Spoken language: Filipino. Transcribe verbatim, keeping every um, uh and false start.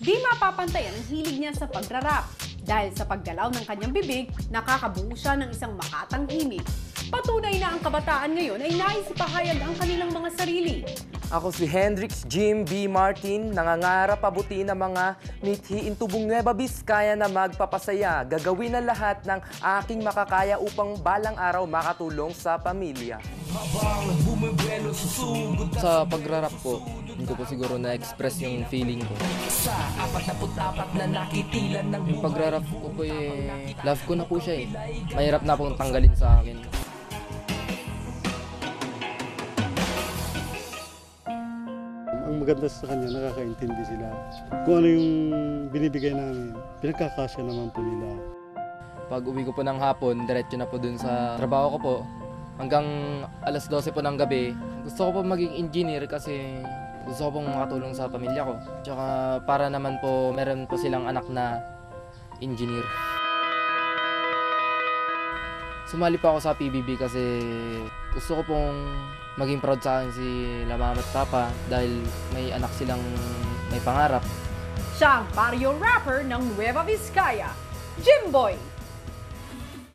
Di mapapantayan ang hilig niya sa pagrarap. Dahil sa paggalaw ng kanyang bibig, nakakabuo siya ng isang makatang himig. Patunay na ang kabataan ngayon ay naisipahayag ang kanilang mga sarili. Ako si Hendrix Jim B. Martin, nangangarap abutin ang mga mithi intubong Nueva Vizcaya na magpapasaya. Gagawin ang lahat ng aking makakaya upang balang araw makatulong sa pamilya. Sa pagrarap ko, hindi ko po siguro na-express yung feeling ko. Yung pagrarap ko po eh, love ko na po siya eh. Mahirap na pong tanggalin sa akin. Ang maganda sa kanya, nakakaintindi sila. Kung ano yung binibigay namin, pinagkakasya naman po nila. Pag uwi ko po ng hapon, diretso na po dun sa trabaho ko po. Hanggang alas dose po ng gabi, gusto ko po maging engineer kasi gusto ko pong makatulong sa pamilya ko. Tsaka para naman po, meron po silang anak na engineer. Sumali po ako sa P B B kasi gusto ko pong maging proud sa akin si Mama at Papa dahil may anak silang may pangarap. Siya ang barrio rapper ng Nueva Vizcaya, Jimboy.